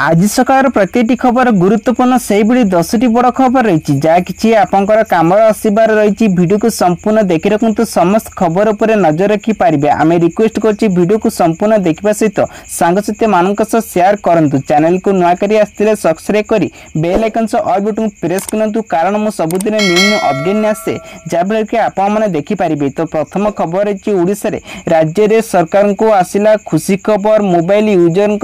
आज सकाळ प्रत्येक खबर गुरुत्वपूर्ण से 10टी बड़ खबर रही जहाँ कि आपंकर कम आसबार रही। वीडियो को संपूर्ण देखि रखु, समस्त खबर उपर नजर रखिपारे। आम रिक्वेस्ट वीडियो को संपूर्ण देखा सहित सांगसाथी मान सेयार करूँ। चैनल को नुआ कर आसते सब्सक्राइब कर बेल आइकन सह अल बटन प्रेस करूँ, कारण मुझे सबुदिन न्यू न्यू अपडेट नहीं आसे जहाँफल कि आपने देखिपारे। तो प्रथम खबर रही ओडिशा राज्य सरकार को आसला खुशी खबर। मोबाइल यूजर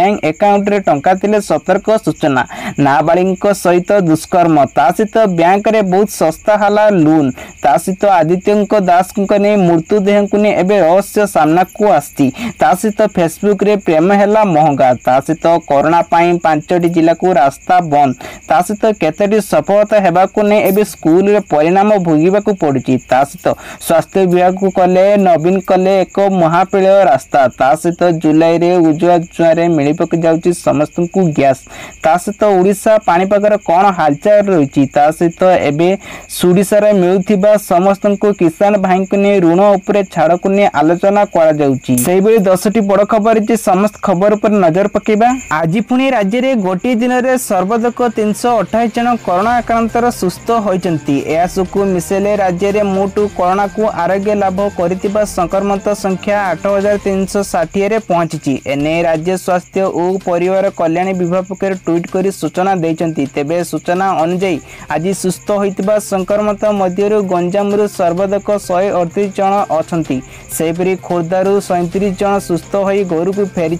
बैंक एकाउंट टंका थिले सतर्क सूचना। नाबालिग सहित दुष्कर्म सहित बैंक रे बहुत सस्ता हला लोन सहित आदित्य दास मृत्युदेह को नहीं एवं रहस्य सामना को आसी सहित फेसबुक रे प्रेम है महंगा सहित कोरोना 5टी जिला को रास्ता बंद सहित केतोटी सफलता होगाकू नहीं एवं स्कूल रे परिणाम भोगवा पड़ी सहित स्वास्थ्य विभाग को कले नवीन कले एक महाप्रलय रास्ता सहित जुलाई रे उज्जवला जुआर मिल पक जाऊँगी समस्त को गैस सहित ओडिशा पानीपागर कौन हालचाल रही सहित एवं सुड़शार मिलूवा समस्त को किसान भाई को नहीं ऋण उपर छाड़ को नहीं आलोचना कर 10टी बड़ खबर रही। समस्त खबर पर नजर पकेबा। आज पुणी राज्य में गोटे दिन में सर्वाधिक 328 जन कोरोना आक्रांतर सुस्थ होती। यह सबको मिसेले राज्य में मोट कोरोना को आरोग्य लाभ कर संक्रमित संख्या 8360 पहुंची। एने राज्य स्वास्थ्य और परिवार कल्याण विभाग पक्ष ट्वीट कर सूचना देते। तेरे सूचना अनुजाई आज सुस्थ होता संक्रमित मध्य गंजामु सर्वाधिक 138 जन अंति। सेपरी खोर्धु 37 जन सुस्थ हो घर को फेरी।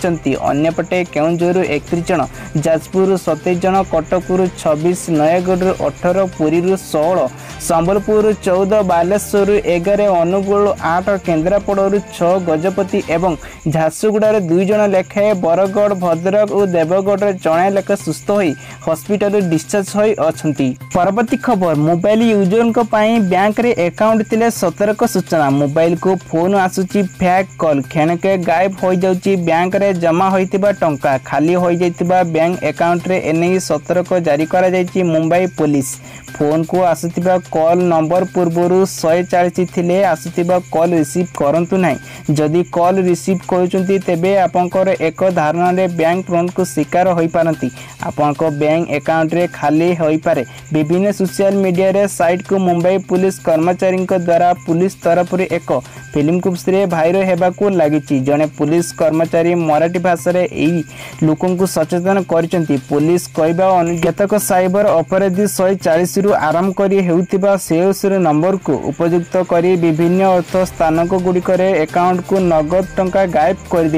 अंपटे केन्दूर 31 जन, जाजपुर 27 जन, कटकु 26, नयगढ़ 18, पुरी 16, संबलपुर 14, बालेश्वर 11, अनुगुल 8, केन्द्रापड़ 6, गजपति और झारसुगुड़ा 2 जन लेखाएं, बरगढ़, भद्रक और देवगढ़ जड़े लेखा सुस्थ हो हस्पिटाल डिस्चार्ज हो अंति। परवर्ती खबर मोबाइल यूजर बैंक रे एकाउंट थिले सतर्क सूचना। मोबाइल को फोन आसूची फ्याक कल क्षणके गायब हो जाउची बैंक रे जमा होइतिबा टंका खाली हो जाइतिबा बैंक एकाउंट रे एने सतर्क जारी करा जायछि। मुंबई पुलिस फोन को आसूतिबा कॉल नंबर पूर्व 140 थिले आसूतिबा कॉल रिसीव करंतु नाही। जदि कॉल रिसीव करूचंती तेबे आपनकर एक धारणा रे बैंक फ्रॉड को शिकार हो पारती। आपंक बैंक एकाउंट रे खाली हो पारे। विभिन्न सोशल मीडिया रे साइट को मुंबई पुलिस कर्मचारी द्वारा पुलिस तरफ एक फिल्म कुप्सरे भाइरल होगाकू लगी। जड़े पुलिस कर्मचारी मराठी भाषा यही लोक सचेतन कर पुलिस कहवा केतक साइबर अपराधी 140 रु आरंभ कर नंबर को उपयुक्त कर विभिन्न अर्थ स्थानक गुड़िक एकाउंट को नगद टंका गायब कर।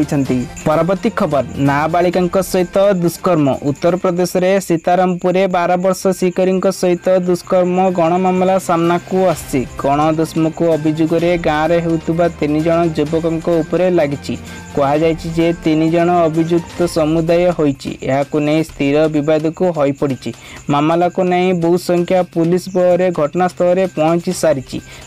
परवर्ती खबर नाबालिका सहित दुष्कर्म। उत्तर प्रदेश रे सीतारामपुर 12 वर्ष शिकारी सहित दुष्कर्म गण मामला सामना को आसी। गण दुष्मक अभियोग गाँव में होता 3 जन युवक उपर लगी। कहुई 3 जन अभियुक्त समुदाय होने स्थिर बद को हो पड़ी। मामला को नहीं बहु संख्या पुलिस बल घटनास्थल में पहुंच सारी।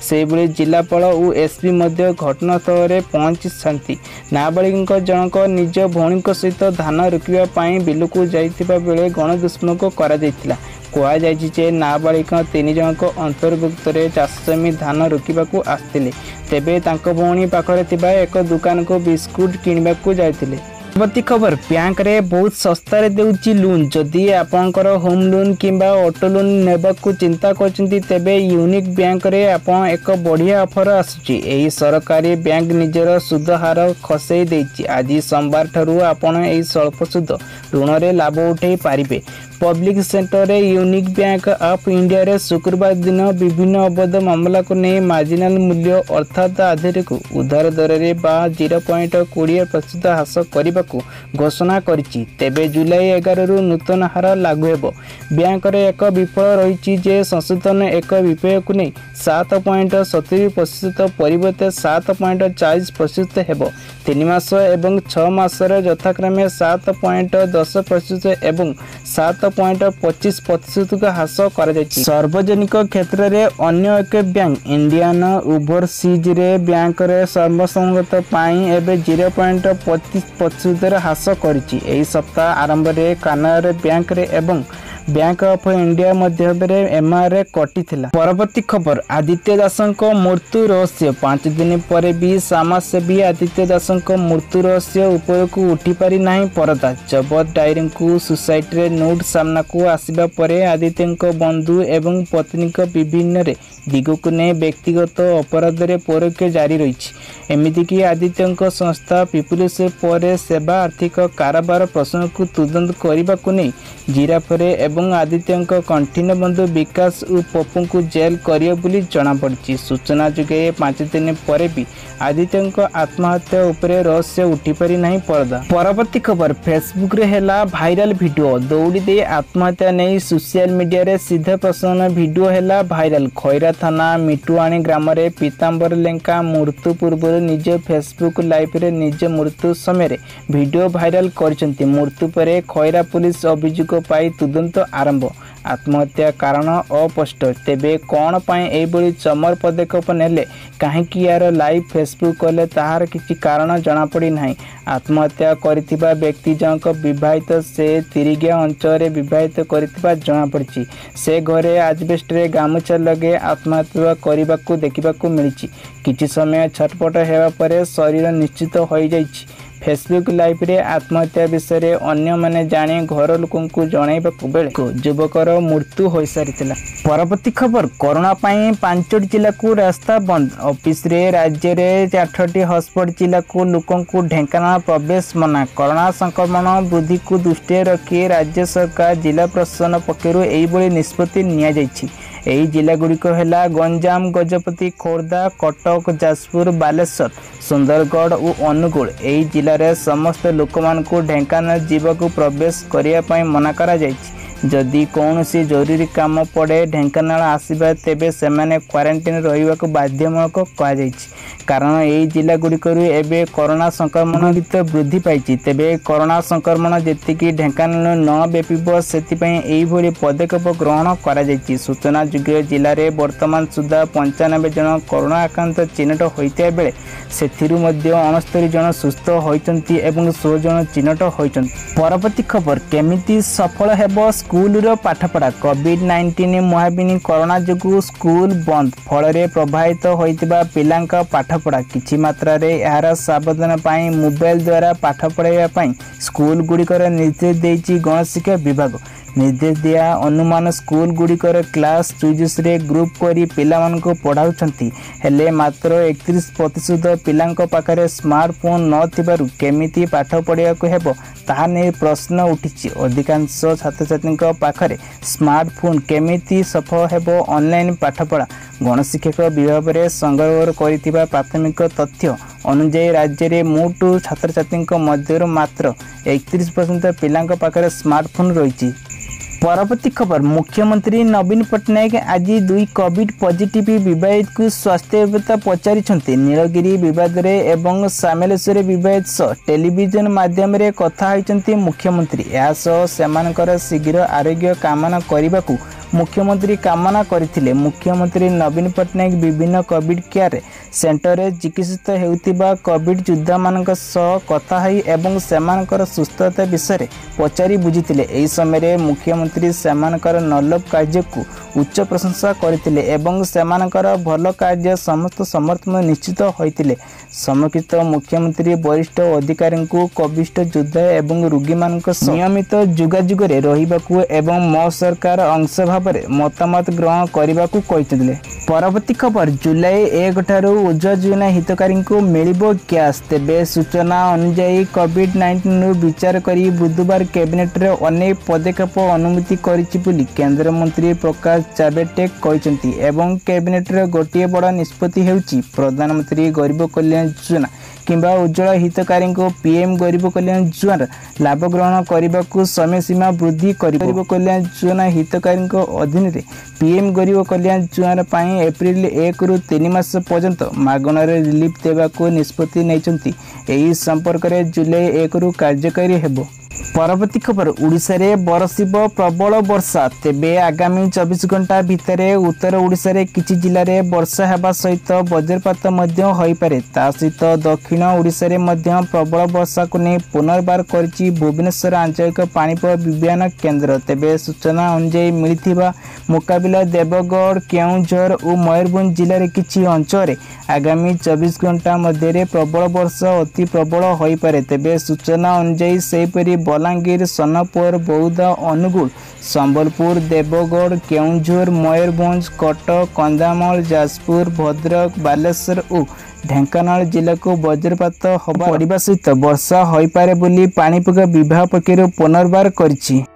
से जिलापाल और एसपी घटनास्थल में पहुंची। नाबालिग जनक निज भौणी सहित धान रोकवाई बिल को जाता बेले गण दुष्मक कर कहुई। नाबालिग 3 जन अंतर्भुक्त चाष जमी धान रोकवाक आसते तेबे तांको भौणी पाखरे थिबा एक दुकान को बिस्कुट किनबाकू जायतिले। परवर्ती खबर बैंक रे बहुत सस्तारे देउची लोन। जदि आपनकर होम लोन किंबा ऑटो लोन नेबाकू चिंता करचंती तेबे यूनिक बैंक रे आपन एक बढ़िया ऑफर आसुची। एही सरकारी बैंक निजर सुद हार खसेई देइची। आज सोमवार ठरू आपन एही स्वल्प सुद ऋण रे लाभ उठाई पारिबे। पब्लिक सेक्टर रे यूनिक बैंक ऑफ इंडिया रे शुक्रवार दिन विभिन्न अवैध मामला को नहीं मार्जिनाल मूल्य अर्थात आधार को उधार दर रे 0.20% ह्रास करने को घोषणा करिछि। तेबे जुलाई 11 रु नूतन हार लागू हेबो। बैंक रे एक विफल रही जे संशोधन एक विपय को नहीं 7.70% परिवर्ते 7.40% हेबो। 3 मास एवं 6 मास यथाक्रमे 7.10% एवं 7.25% का ह्रास कर। सार्वजनिक क्षेत्र रे अन्य एक बैंक इंडियन ओवरसीज रे बैंक रे सर्वसंगत पाई एवं 0.25% ह्रास कर। सप्ताह आरंभ रे कानाडा बैंक रे एवं बैंक ऑफ इंडिया मध्य एमआरए कटी थिला। परवर्ती खबर आदित्य दासंको मृत्यु रहस्य। 5 दिन पर भी समाजसेवी आदित्य दासंको मृत्यु रहस्य उपरक उठी पारि नाही परदा। जबत डायरी को सुसाइड रे नोट सामना को आसीबा परे आदित्यंको बंधु एवं पत्नी को विभिन्न रे दिगक ने व्यक्तिगत अपराध रे परोक्ष जारी रही। एमतीक आदित्य संस्था पीपुल्स पर सेवा आर्थिक कारोबार प्रसंग को तुरंत करने को नहीं जिराफरे एवं आदित्य कंठीन बंधु विकास और पप्पू को जेल करें जनापड़ी। सूचना जुगे 5 दिन पर भी आदित्य आत्महत्या उपरे रहस्य उठी पारि नहीं पर्दा। परवर्ती खबर फेसबुक रे हैला भाइराल भिडियो। दौड़ी दे आत्महत्या नहीं सोशल मीडिया रे सीधा प्रसारण भिडियो हैला भाइराल। खैरा थाना मिटुआणी ग्राम रे पीतांबर लेंका मृत्यु पूर्व निज फेसबुक लाइव रे निज मृत्यु समय भिडियो भाइराल करचंती। मृत्यु परे खैरा पुलिस अभियोग पाई तुरंत आरंभ। आत्महत्या कारण अस्पष्ट। तेबे कौन पाए एबोली चमर पदक्षेप नेले काहेकि यार लाइव फेसबुक कले ताहार किसी कारण जनापड़ी ना। आत्महत्या करितिबा व्यक्ति जंक विवाहित से तिरिगिया अंचल रे विवाहित करितिबा जनापड़ी। से घरे आजबेस्ट रे गामुछा लगे आत्महत्या करने को देखा मिली। किसी समय छटपट हेबा परे शरीर निश्चित हो जाई। फेसबुक लाइव रे आत्महत्या विषय अन्य माने जाने घर लोक जनवाक बेले युवकर मृत्यु हो सारी। परवर्ती खबर कोरोना पाई 5टी जिला को रास्ता बंद। ऑफिस रे राज्य रे 8टी हॉटस्पॉट जिला को लोक ढेंकानाल प्रवेश मना। कोरोना संक्रमण वृद्धि को दृष्टि रखी राज्य सरकार जिला प्रशासन पक्षर यह निष्पत्ति निया जायछि। यही जिलागुड़िक है गंजाम गजपति खोर्धा कटक जाजपुर बालेश्वर सुंदरगढ़ और अनुगुल। यही जिले में समस्त लोक ढेंकानाल जीवाकू प्रवेश करने मना करा जायछि। जदि कौन सी जरूरी काम पड़े ढेंकानाल आसवा तेबे सेमाने क्वारंटाइन रहिबाक बाध्यमूलक कहाई। कारण यही जिलागुड़िक एवं कोरोना संक्रमण गीत वृद्धि पाई। तेबे कोरोना संक्रमण जी ढेंकानाल न व्याप से पदक्षेप ग्रहण कर। सूचना जुगे जिले में वर्तमान सुधा 95 जन कोरोना आक्रांत चिन्हट होता बेले से 69 जन सुस्थ होती 16 जन चिन्हट होती। परवर्ती खबर केमिति सफल हेब स्कूलर पाठपढ़ा। कोविड-19 महामारी कोरोना जो स्कूल बंद फल प्रभावित होता पिला पाठपढ़ा। किसी मात्रा रे यार सवधान मोबाइल द्वारा पाठ पढ़ाई स्कूल गुड़िकर निर्देश देती गणशिक्षा विभाग। निर्देश दिया अनुमान स्कूल गुड़िकर क्लास 24 रे ग्रुप करी पिला मानको पढ़ाउछंती हेले मात्र 31% पिलांको पाखरे स्मार्टफोन न थिबारु केमिति पाठ पढ़ाइयाकु हेबो ताहा नै प्रश्न उठिछि। अधिकांश छात्र छात्रींको पाखरे स्मार्टफोन केमिति सफल हेबो ऑनलाइन पाठपढ़ा। गणशिक्षक विभाग रे संग्रह करितिबा प्राथमिक तथ्य अनुजाई राज्य में मोट छात्र छात्री मध्य मात्र 31% पिलांक पाखरे स्मार्टफोन रही। परवर्ती खबर मुख्यमंत्री नवीन पट्टनायक आज 2 कोविड पॉजिटिव बवादित को स्वास्थ्य व्यवस्था पचारि। नीलगिरी बवाद में सामेलेश्वर बवाद सह टेलीविजन मध्यम कथा होती मुख्यमंत्री। यासह से शीघ्र आरोग्य कामना करने को मुख्यमंत्री कामना करथिले। मुख्यमंत्री नवीन पट्टनायक विभिन्न कोविड केयर सेंटर रे चिकित्सित हेउतिबा कोविड योद्धा मानक सह कथा हई एवं सेमानकर सुस्थता विषय पचारि बुझिथिले। एहि समय रे मुख्यमंत्री सेमानकर नलब कार्य को उच्च प्रशंसा करथिले एवं सेमानकर भल कार्य समस्त समर्थन निश्चित होइथिले। समकित मुख्यमंत्री वरिष्ठ अधिकारी को कोविड योद्धा एवं रोगी मानक नियमित जोगाजोग रे रहिबाकू एवं मो सरकार अंश भाबरे मतामत ग्रहण करने को कही। परवर्ती खबर जुलाई 1 ठारू उज्ज्वला योजना हितकारी को मिलिबो गैस। तेबे सूचना अनुसार कोविड-19 नु विचार करी बुधवार कैबिनेट रे अनेक पदक्षेप अनुमति करिछि बुली केंद्र मंत्री प्रकाश जावड़ेकर कहिसेंती एवं कैबिनेट रे गोटे बड़ निष्पत्ति हेउछि प्रधानमंत्री गरीब कल्याण योजना किंबा उज्ज्वला हितकारी को पीएम गरीब कल्याण योजना लाभ ग्रहण करने को समय सीमा वृद्धि कर। गरीब कल्याण योजना हितकारी अधीन में पीएम गरीब कल्याण योजना एप्रिल 1 रु 3 मास पर्यंत मागण रिलीफ देवा को निष्पत्ति नहीं। संपर्क में जुलाई 1 रु कार्यकारी हेबो। परवर्ती खबर ओडिशा रे बरसिब प्रबल वर्षा तेबे आगामी 24 घंटा भितर उत्तर ओडिशा रे किछि जिल्ला रे वर्षा हेबा सहित वज्रपात मध्य होई पारे। ता सहित दक्षिण ओडिशा रे मध्य प्रबल वर्षा को नै पुनर्बार करछि भुवनेश्वर आंचलिक पाणिपाग विज्ञान केंद्र। तेबे सूचना अनुसार मिलिथिबा मुकाबला देवगढ़ केउंझर और मयूरभंज जिल्ला रे किछि अंचल रे आगामी 24 घंटा मध्य रे प्रबल वर्षा अति प्रबल होई पारे। तेबे सूचना अनुसार सेपरि बलांगीर सोनपुर बौद्ध अनुगुल संबलपुर देवगढ़ केउंझर मयूरभंज कटक कंधामाल जाजपुर भद्रक बालेश्वर और ढेंकानाल जिला को वज्रपात होगा सहित वर्षा होई पारे बोली पाणिपाग विभाग पक्ष पुनर्बार कर।